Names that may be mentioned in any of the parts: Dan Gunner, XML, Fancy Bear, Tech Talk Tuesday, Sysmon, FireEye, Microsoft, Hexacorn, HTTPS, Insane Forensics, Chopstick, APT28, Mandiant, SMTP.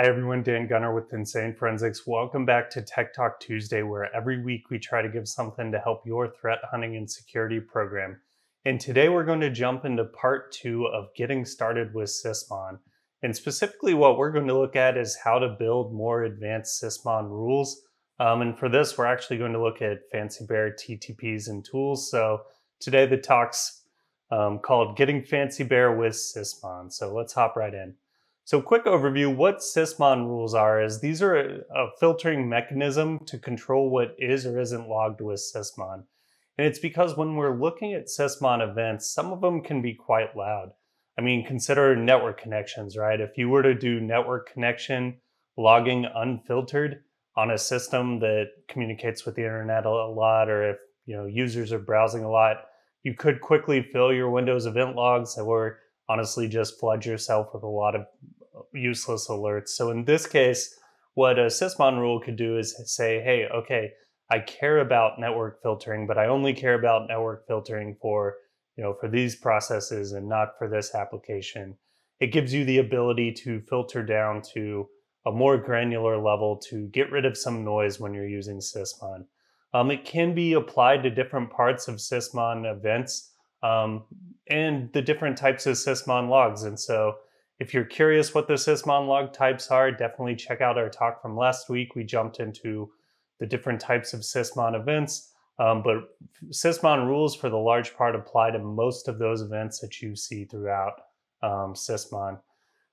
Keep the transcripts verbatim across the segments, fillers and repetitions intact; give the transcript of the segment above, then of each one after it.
Hi everyone, Dan Gunner with Insane Forensics. Welcome back to Tech Talk Tuesday, where every week we try to give something to help your threat hunting and security program. And today we're going to jump into part two of getting started with Sysmon. And specifically what we're going to look at is how to build more advanced Sysmon rules. Um, and for this, we're actually going to look at Fancy Bear T T Ps and tools. So today the talk's um, called Getting Fancy Bear with Sysmon. So let's hop right in. So quick overview, what Sysmon rules are is these are a, a filtering mechanism to control what is or isn't logged with Sysmon. And it's because when we're looking at Sysmon events, some of them can be quite loud. I mean, consider network connections, right? If you were to do network connection logging unfiltered on a system that communicates with the internet a lot, or if you know users are browsing a lot, you could quickly fill your Windows event logs that were honestly just flood yourself with a lot of useless alerts. So in this case, what a Sysmon rule could do is say, hey, okay, I care about network filtering, but I only care about network filtering for, you know, for these processes and not for this application. It gives you the ability to filter down to a more granular level to get rid of some noise when you're using Sysmon. Um, it can be applied to different parts of Sysmon events um, and the different types of Sysmon logs. And so if you're curious what the Sysmon log types are, definitely check out our talk from last week. We jumped into the different types of Sysmon events, um, but Sysmon rules for the large part apply to most of those events that you see throughout um, Sysmon.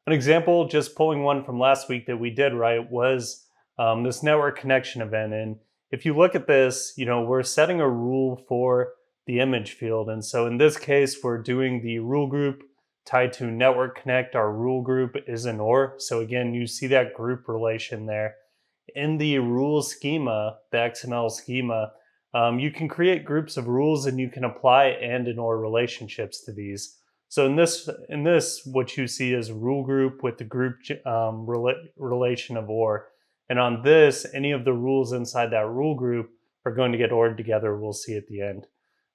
An example, just pulling one from last week that we did right, was um, this network connection event. And if you look at this, you know, we're setting a rule for the image field. And so in this case, we're doing the rule group tied to network connect. Our rule group is an O R. So again, you see that group relation there. In the rule schema, the X M L schema, um, you can create groups of rules and you can apply and and or relationships to these. So in this, in this, what you see is rule group with the group um, rela- relation of or. And on this, any of the rules inside that rule group are going to get ordered together. We'll see at the end.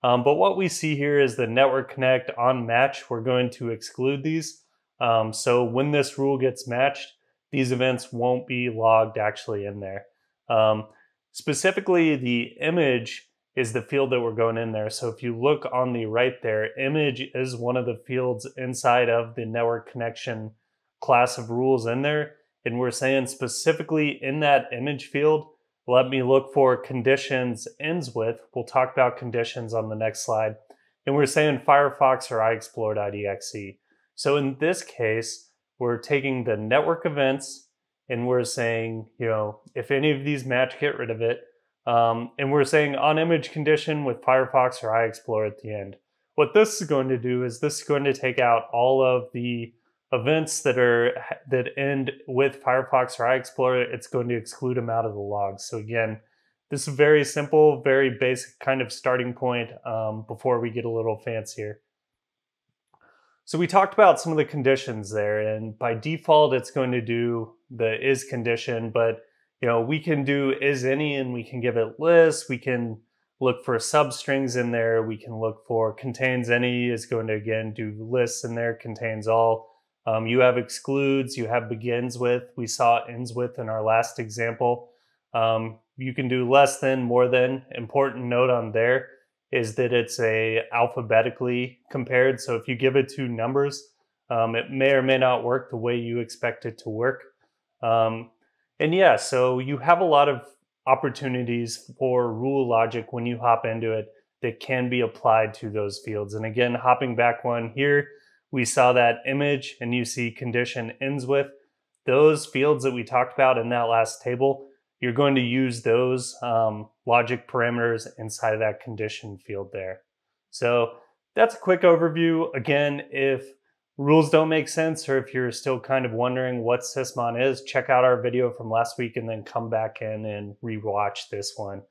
Um, but what we see here is the network connect on match. We're going to exclude these. Um, so when this rule gets matched, these events won't be logged actually in there. Um, specifically, the image is the field that we're going in there. So if you look on the right there, image is one of the fields inside of the network connection class of rules in there. And we're saying specifically in that image field, let me look for conditions ends with. We'll talk about conditions on the next slide. And we're saying Firefox or iExplored.exe. So in this case, we're taking the network events and we're saying, you know, if any of these match, get rid of it. Um, and we're saying on image condition with Firefox or iExplorer at the end. What this is going to do is this is going to take out all of the events that are that end with Firefox or iExplorer. It's going to exclude them out of the logs. So again, this is a very simple, very basic kind of starting point um, before we get a little fancier. So we talked about some of the conditions there, and by default, it's going to do the is condition, but you know, we can do is any, and we can give it lists. We can look for substrings in there. We can look for contains any is going to, again, do lists in there, contains all. Um, you have excludes, you have begins with. We saw ends with in our last example. Um, you can do less than, more than. Important note on there is that it's a alphabetically compared. So if you give it two numbers, um, it may or may not work the way you expect it to work. Um, and yeah, so you have a lot of opportunities for rule logic when you hop into it that can be applied to those fields. And again, hopping back one here, we saw that image and you see condition ends with. Those fields that we talked about in that last table, you're going to use those um, logic parameters inside of that condition field there. So that's a quick overview. Again, if rules don't make sense, or if you're still kind of wondering what Sysmon is, check out our video from last week and then come back in and rewatch this one.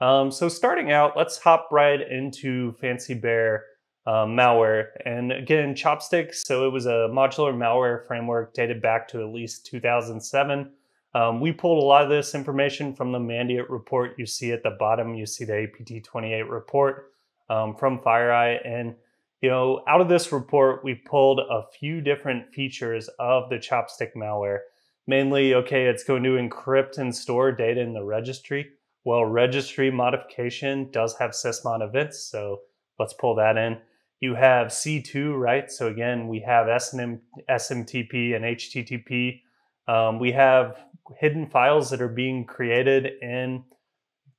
Um, so starting out, let's hop right into Fancy Bear uh, malware. And again, Chopstick, so it was a modular malware framework dated back to at least two thousand seven. Um, we pulled a lot of this information from the Mandiant report. You see at the bottom, you see the A P T twenty-eight report um, from FireEye. And, you know, out of this report, we pulled a few different features of the Chopstick malware. Mainly, okay, it's going to encrypt and store data in the registry. Well, registry modification does have Sysmon events, so let's pull that in. You have C two, right? So again, we have S M T P and H T T P. Um, we have hidden files that are being created in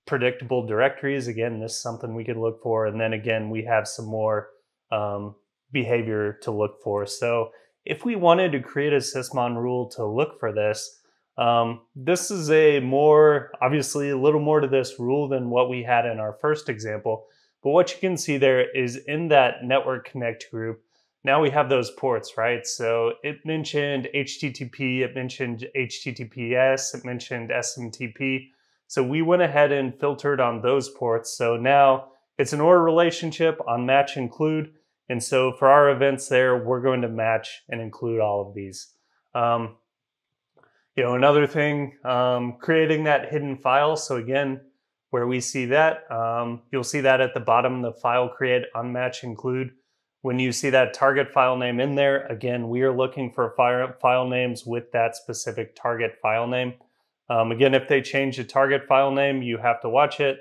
predictable directories. Again, this is something we could look for. And then again, we have some more um, behavior to look for. So if we wanted to create a Sysmon rule to look for this, um, this is a more, obviously a little more to this rule than what we had in our first example. But what you can see there is in that Network Connect group, now we have those ports, right? So it mentioned H T T P, it mentioned H T T P S, it mentioned S M T P. So we went ahead and filtered on those ports. So now it's an OR relationship on match include. And so for our events there, we're going to match and include all of these. Um, you know, another thing, um, creating that hidden file. So again, where we see that, um, you'll see that at the bottom, the file create unmatch include. When you see that target file name in there, again, we are looking for fire, file names with that specific target file name. Um, again, if they change the target file name, you have to watch it.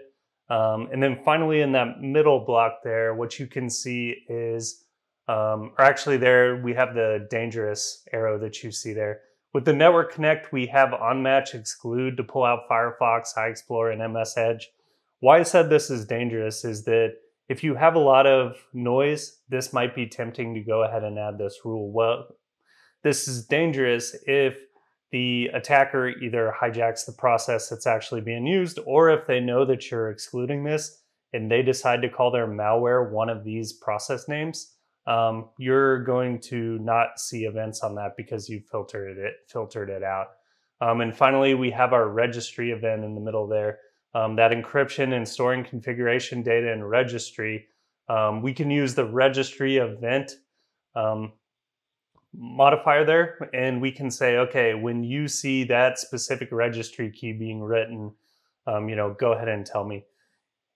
Um, and then finally, in that middle block there, what you can see is, um, or actually there, we have the dangerous arrow that you see there. With the Network Connect, we have onmatch exclude to pull out Firefox, iExplorer, and M S Edge. Why I said this is dangerous is that if you have a lot of noise, this might be tempting to go ahead and add this rule. Well, this is dangerous if the attacker either hijacks the process that's actually being used, or if they know that you're excluding this and they decide to call their malware one of these process names, um, you're going to not see events on that because you filtered it, filtered it out. Um, and finally, we have our registry event in the middle there. Um, that encryption and storing configuration data in registry, um, we can use the registry event um, modifier there, and we can say, okay, when you see that specific registry key being written, um, you know, go ahead and tell me.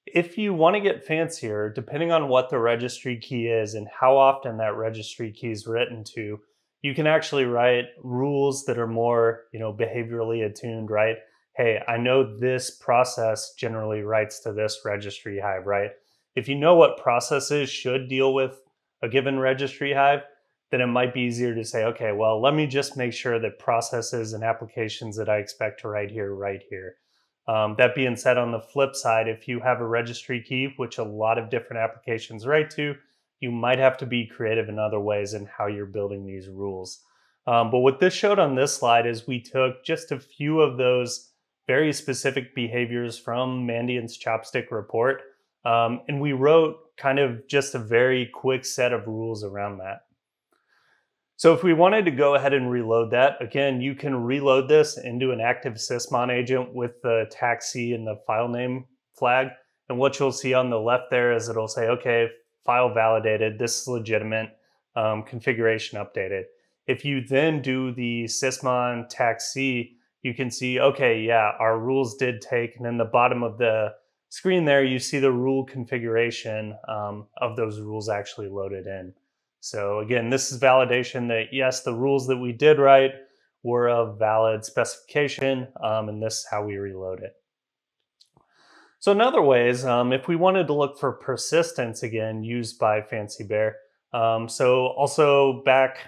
If you want to get fancier, depending on what the registry key is and how often that registry key is written to, you can actually write rules that are more, you know, behaviorally attuned, right? Hey, I know this process generally writes to this registry hive, right? If you know what processes should deal with a given registry hive, then it might be easier to say, okay, well, let me just make sure that processes and applications that I expect to write here, right here. Um, that being said, on the flip side, if you have a registry key, which a lot of different applications write to, you might have to be creative in other ways in how you're building these rules. Um, but what this showed on this slide is we took just a few of those very specific behaviors from Mandiant's Chopstick report. Um, and we wrote kind of just a very quick set of rules around that. So if we wanted to go ahead and reload that, again, you can reload this into an active Sysmon agent with the taxi and the file name flag. And what you'll see on the left there is it'll say, okay, file validated, this is legitimate, um, configuration updated. If you then do the Sysmon taxi, you can see, okay, yeah, our rules did take, and then the bottom of the screen there, you see the rule configuration um, of those rules actually loaded in. So again, this is validation that yes, the rules that we did write were of valid specification, um, and this is how we reload it. So in other ways, um, if we wanted to look for persistence, again, used by Fancy Bear. Um, so also back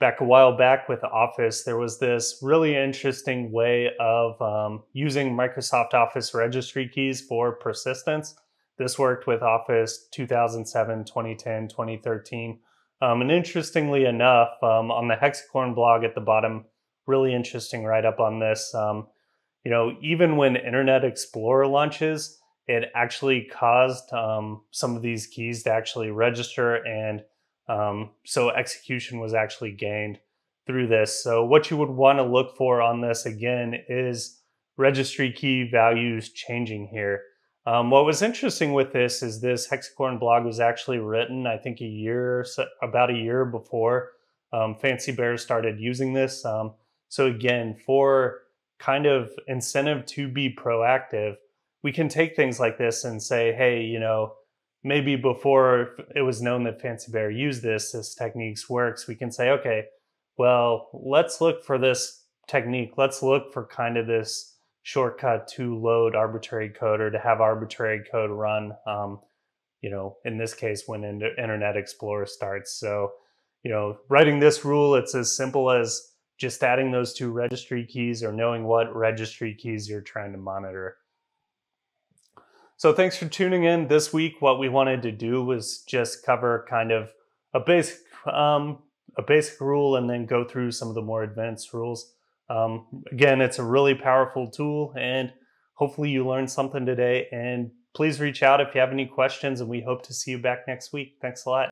Back a while back with Office, there was this really interesting way of um, using Microsoft Office registry keys for persistence. This worked with Office two thousand seven, twenty ten, twenty thirteen. Um, and interestingly enough, um, on the Hexacorn blog at the bottom, really interesting write-up on this. Um, you know, even when Internet Explorer launches, it actually caused um, some of these keys to actually register, and Um, so execution was actually gained through this. So what you would want to look for on this again is registry key values changing here. Um, what was interesting with this is this Hexacorn blog was actually written, I think a year, about a year before um, Fancy Bear started using this. Um, so again, for kind of incentive to be proactive, we can take things like this and say, hey, you know, maybe before it was known that Fancy Bear used this, this techniques works, we can say, okay, well, let's look for this technique, let's look for kind of this shortcut to load arbitrary code or to have arbitrary code run, um, you know, in this case, when Internet Explorer starts. So, you know, writing this rule, it's as simple as just adding those two registry keys or knowing what registry keys you're trying to monitor. So thanks for tuning in. This week, what we wanted to do was just cover kind of a basic, um, a basic rule and then go through some of the more advanced rules. Um, again, it's a really powerful tool and hopefully you learned something today, and please reach out if you have any questions, and we hope to see you back next week. Thanks a lot.